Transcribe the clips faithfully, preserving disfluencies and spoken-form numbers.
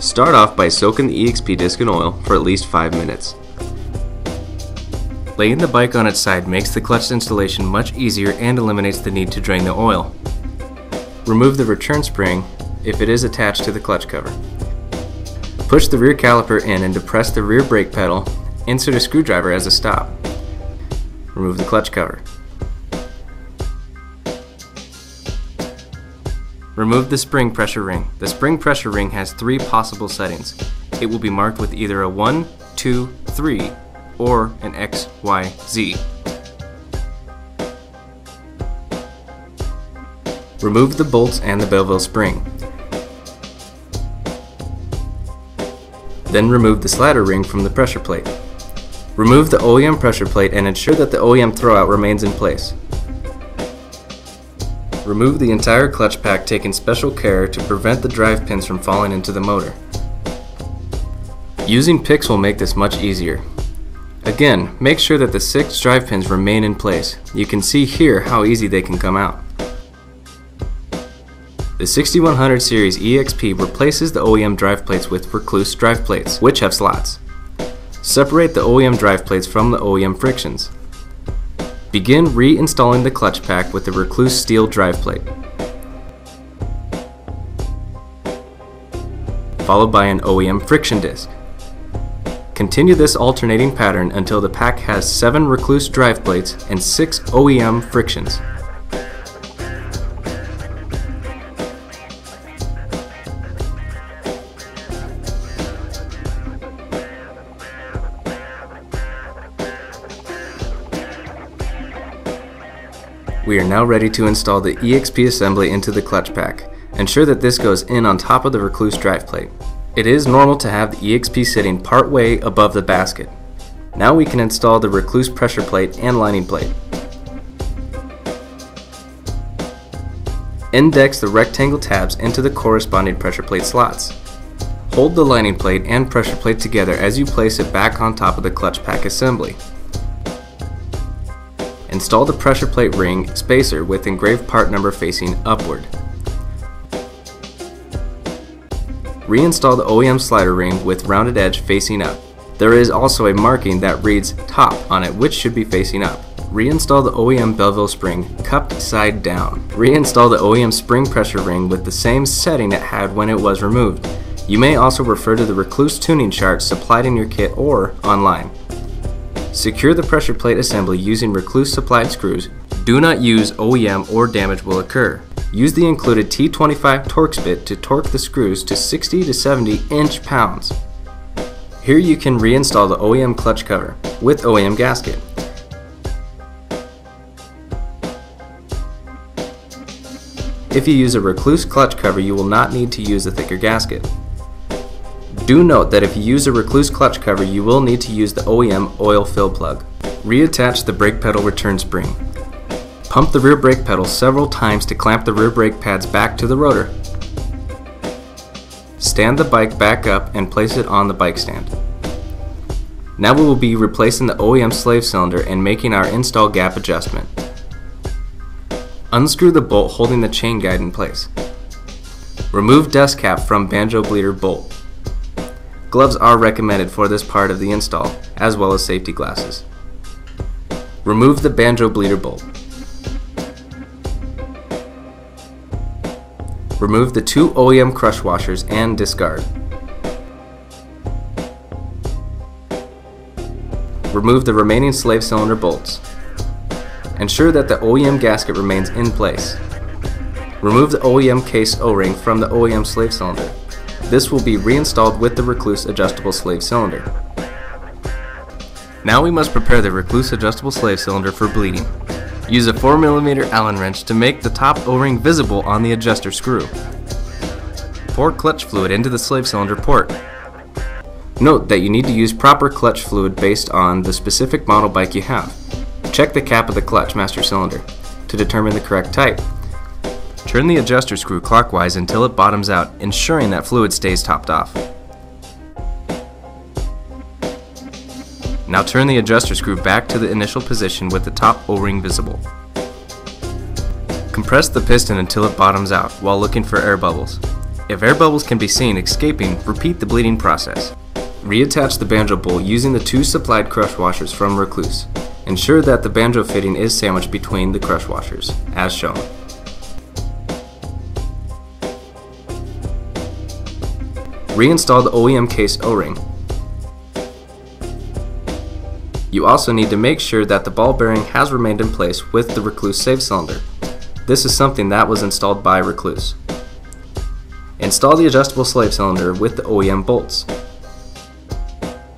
Start off by soaking the E X P disc in oil for at least five minutes. Laying the bike on its side makes the clutch installation much easier and eliminates the need to drain the oil. Remove the return spring if it is attached to the clutch cover. Push the rear caliper in and depress the rear brake pedal. Insert a screwdriver as a stop. Remove the clutch cover. Remove the spring pressure ring. The spring pressure ring has three possible settings. It will be marked with either a one, two, three, or an X, Y, Z. Remove the bolts and the Belleville spring. Then remove the slider ring from the pressure plate. Remove the O E M pressure plate and ensure that the O E M throwout remains in place. Remove the entire clutch pack, taking special care to prevent the drive pins from falling into the motor. Using picks will make this much easier. Again, make sure that the six drive pins remain in place. You can see here how easy they can come out. The sixty-one hundred Series E X P replaces the O E M drive plates with recluse drive plates, which have slots. Separate the O E M drive plates from the O E M frictions. Begin reinstalling the clutch pack with the recluse steel drive plate, followed by an O E M friction disc. Continue this alternating pattern until the pack has seven recluse drive plates and six O E M frictions. We are now ready to install the E X P assembly into the clutch pack. Ensure that this goes in on top of the recluse drive plate. It is normal to have the E X P sitting part way above the basket. Now we can install the recluse pressure plate and lining plate. Index the rectangle tabs into the corresponding pressure plate slots. Hold the lining plate and pressure plate together as you place it back on top of the clutch pack assembly. Install the pressure plate ring spacer with engraved part number facing upward. Reinstall the O E M slider ring with rounded edge facing up. There is also a marking that reads top on it, which should be facing up. Reinstall the O E M Belleville spring cupped side down. Reinstall the O E M spring pressure ring with the same setting it had when it was removed. You may also refer to the recluse tuning chart supplied in your kit or online. Secure the pressure plate assembly using recluse supplied screws. Do not use O E M or damage will occur. Use the included T twenty-five Torx bit to torque the screws to sixty to seventy inch-pounds. Here you can reinstall the O E M clutch cover with O E M gasket. If you use a recluse clutch cover, you will not need to use a thicker gasket. Do note that if you use a recluse clutch cover, you will need to use the O E M oil fill plug. Reattach the brake pedal return spring. Pump the rear brake pedal several times to clamp the rear brake pads back to the rotor. Stand the bike back up and place it on the bike stand. Now we will be replacing the O E M slave cylinder and making our install gap adjustment. Unscrew the bolt holding the chain guide in place. Remove dust cap from banjo bleeder bolt. Gloves are recommended for this part of the install, as well as safety glasses. Remove the banjo bleeder bolt. Remove the two O E M crush washers and discard. Remove the remaining slave cylinder bolts. Ensure that the O E M gasket remains in place. Remove the O E M case O-ring from the O E M slave cylinder. This will be reinstalled with the recluse adjustable slave cylinder. Now we must prepare the recluse adjustable slave cylinder for bleeding. Use a four millimeter Allen wrench to make the top O-ring visible on the adjuster screw. Pour clutch fluid into the slave cylinder port. Note that you need to use proper clutch fluid based on the specific model bike you have. Check the cap of the clutch master cylinder to determine the correct type. Turn the adjuster screw clockwise until it bottoms out, ensuring that fluid stays topped off. Now turn the adjuster screw back to the initial position with the top O-ring visible. Compress the piston until it bottoms out while looking for air bubbles. If air bubbles can be seen escaping, repeat the bleeding process. Reattach the banjo bowl using the two supplied crush washers from Recluse. Ensure that the banjo fitting is sandwiched between the crush washers, as shown. Reinstall the O E M case O-ring. You also need to make sure that the ball bearing has remained in place with the Recluse save cylinder. This is something that was installed by Recluse. Install the adjustable slave cylinder with the O E M bolts.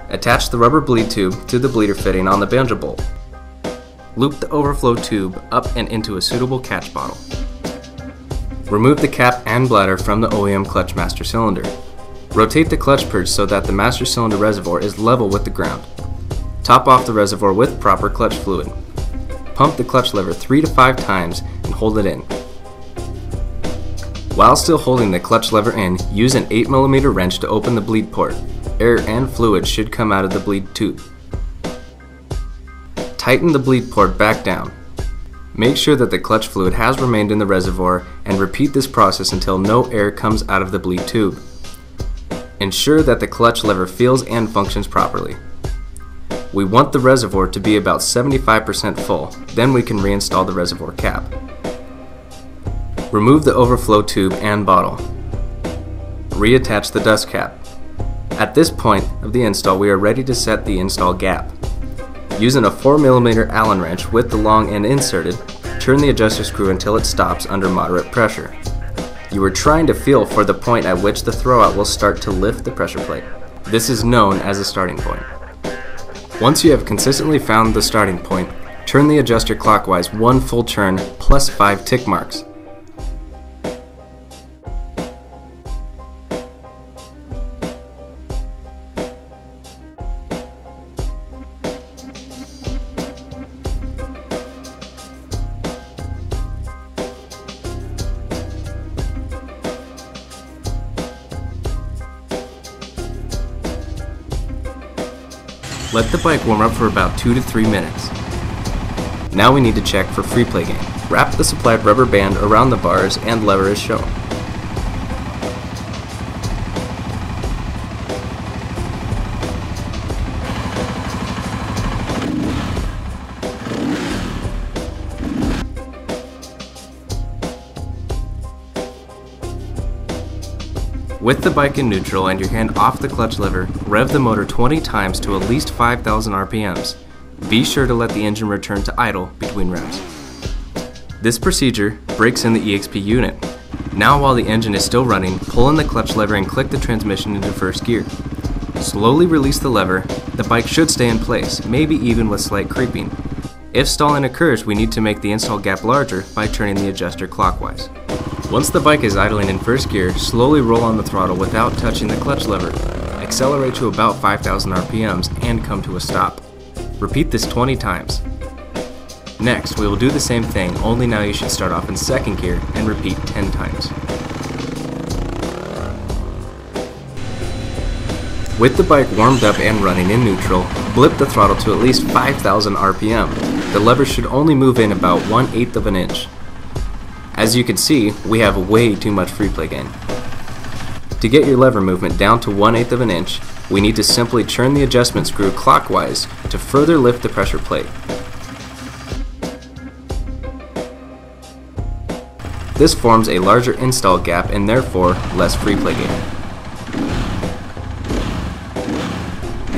Attach the rubber bleed tube to the bleeder fitting on the banjo bowl. Loop the overflow tube up and into a suitable catch bottle. Remove the cap and bladder from the O E M clutch master cylinder. Rotate the clutch purge so that the master cylinder reservoir is level with the ground. Top off the reservoir with proper clutch fluid. Pump the clutch lever three to five times and hold it in. While still holding the clutch lever in, use an eight millimeter wrench to open the bleed port. Air and fluid should come out of the bleed tube. Tighten the bleed port back down. Make sure that the clutch fluid has remained in the reservoir and repeat this process until no air comes out of the bleed tube. Ensure that the clutch lever feels and functions properly. We want the reservoir to be about seventy-five percent full, then we can reinstall the reservoir cap. Remove the overflow tube and bottle. Reattach the dust cap. At this point of the install, we are ready to set the install gap. Using a four millimeter Allen wrench with the long end inserted, turn the adjuster screw until it stops under moderate pressure. You are trying to feel for the point at which the throwout will start to lift the pressure plate. This is known as a starting point. Once you have consistently found the starting point, turn the adjuster clockwise one full turn plus five tick marks. Let the bike warm up for about two to three minutes. Now we need to check for free play gain. Wrap the supplied rubber band around the bars and lever as shown. With the bike in neutral and your hand off the clutch lever, rev the motor twenty times to at least five thousand R P Ms. Be sure to let the engine return to idle between revs. This procedure breaks in the E X P unit. Now while the engine is still running, pull in the clutch lever and click the transmission into first gear. Slowly release the lever. The bike should stay in place, maybe even with slight creeping. If stalling occurs, we need to make the install gap larger by turning the adjuster clockwise. Once the bike is idling in first gear, slowly roll on the throttle without touching the clutch lever. Accelerate to about five thousand R P Ms and come to a stop. Repeat this twenty times. Next, we will do the same thing, only now you should start off in second gear and repeat ten times. With the bike warmed up and running in neutral, blip the throttle to at least five thousand R P M. The lever should only move in about one eighth of an inch. As you can see, we have way too much free play gain. To get your lever movement down to one eighth of an inch, we need to simply turn the adjustment screw clockwise to further lift the pressure plate. This forms a larger install gap and therefore less free play gain.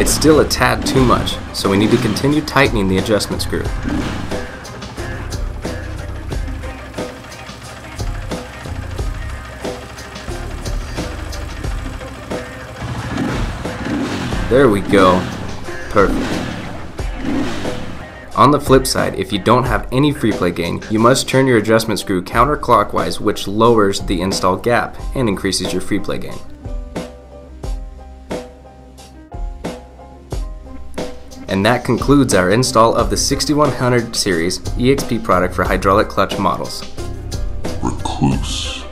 It's still a tad too much, so we need to continue tightening the adjustment screw. There we go. Perfect. On the flip side, if you don't have any free play gain, you must turn your adjustment screw counterclockwise, which lowers the install gap and increases your free play gain. And that concludes our install of the sixty-one hundred Series E X P product for hydraulic clutch models. Recluse.